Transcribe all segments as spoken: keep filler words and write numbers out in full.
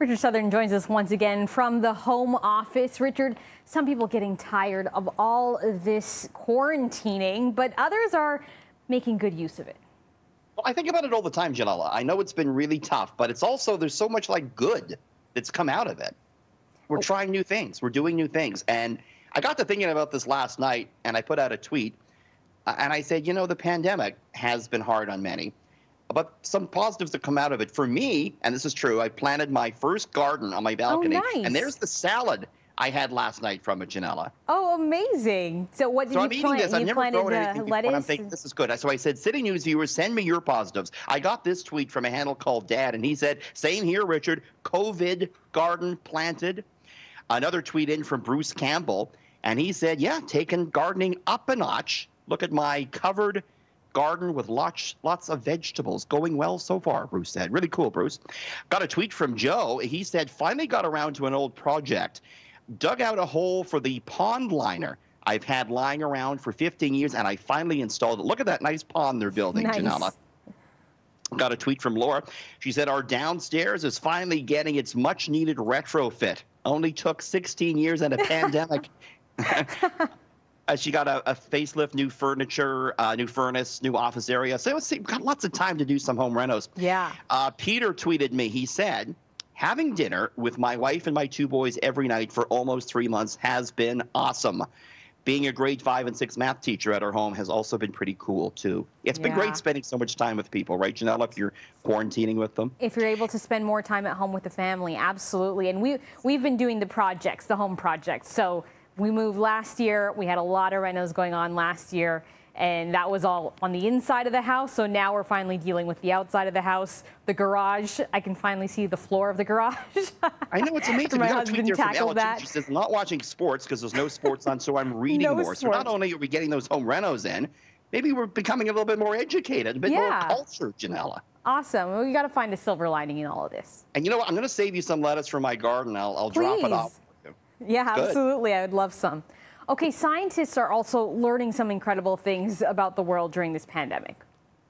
Richard Southern joins us once again from the home office. Richard, some people getting tired of all of this quarantining, but others are making good use of it. Well, I think about it all the time, Janella. I know it's been really tough, but it's also there's so much like good that's come out of it. We're oh. trying new things. We're doing new things. And I got to thinking about this last night, and I put out a tweet, and I said, you know, the pandemic has been hard on many. But some positives that come out of it. For me, and this is true, I planted my first garden on my balcony. Oh, nice. And there's the salad I had last night from it, Janella. Oh, amazing. So what did so you I'm plant? This. You I've never grown anything before, I'm thinking, this is good. So I said, City News viewers, send me your positives. I got this tweet from a handle called Dad, and he said, same here, Richard, COVID garden planted. Another tweet in from Bruce Campbell, and he said, yeah, taking gardening up a notch. Look at my covered garden with lots, lots of vegetables. Going well so far, Bruce said. Really cool, Bruce. Got a tweet from Joe. He said, finally got around to an old project. Dug out a hole for the pond liner I've had lying around for fifteen years, and I finally installed it. Look at that nice pond they're building, nice. Janella. Got a tweet from Laura. She said, our downstairs is finally getting its much-needed retrofit. Only took sixteen years and a pandemic. Uh, she got a, a facelift, new furniture, uh, new furnace, new office area. So we've got lots of time to do some home renos. Yeah. Uh, Peter tweeted me. He said, having dinner with my wife and my two boys every night for almost three months has been awesome. Being a grade five and six math teacher at our home has also been pretty cool, too. It's yeah. been great spending so much time with people, right, Janella, if you're quarantining with them? If you're able to spend more time at home with the family, absolutely. And we, we've been doing the projects, the home projects, so... We moved last year. We had a lot of renos going on last year, and that was all on the inside of the house. So now we're finally dealing with the outside of the house, the garage. I can finally see the floor of the garage. I know, it's amazing. My we got a tweet there from Ellen. That. She says, not watching sports because there's no sports on, so I'm reading no more. Sports. So not only are we getting those home renos in, maybe we're becoming a little bit more educated, a bit yeah. more cultured, Janella. Awesome. Well, you got to find a silver lining in all of this. And you know what? I'm going to save you some lettuce from my garden. I'll, I'll drop it off. Yeah, Good. absolutely. I would love some. Okay, scientists are also learning some incredible things about the world during this pandemic.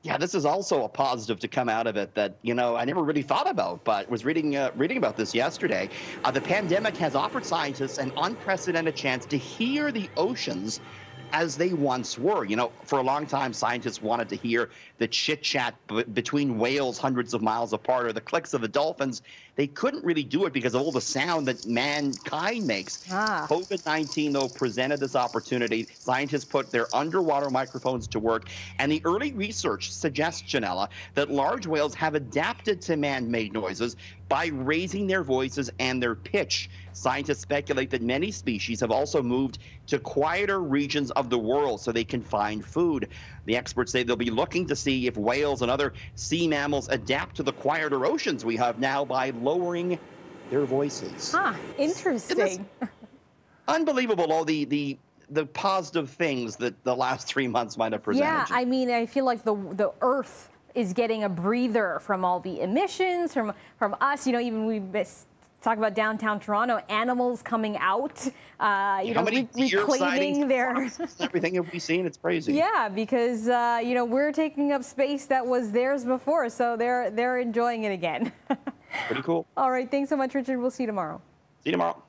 Yeah, this is also a positive to come out of it that, you know, I never really thought about, but was reading uh, reading about this yesterday. Uh, the pandemic has offered scientists an unprecedented chance to hear the oceans as they once were. You know, for a long time, scientists wanted to hear the chit-chat b between whales hundreds of miles apart or the clicks of the dolphins. They couldn't really do it because of all the sound that mankind makes. Ah. COVID nineteen, though, presented this opportunity. Scientists put their underwater microphones to work, and the early research suggests, Janella, that large whales have adapted to man-made noises by raising their voices and their pitch. Scientists speculate that many species have also moved to quieter regions of the world so they can find food. The experts say they'll be looking to see if whales and other sea mammals adapt to the quieter oceans we have now by lowering their voices. Huh, interesting. Unbelievable, all the, the, the positive things that the last three months might have presented. Yeah, I mean, I feel like the, the Earth is getting a breather from all the emissions, from, from us. You know, even we miss... Talk about downtown Toronto, animals coming out, uh, you know, re reclaiming their... Everything that we've seen, it's crazy. Yeah, because, uh, you know, we're taking up space that was theirs before, so they're, they're enjoying it again. Pretty cool. All right, thanks so much, Richard. We'll see you tomorrow. See you tomorrow.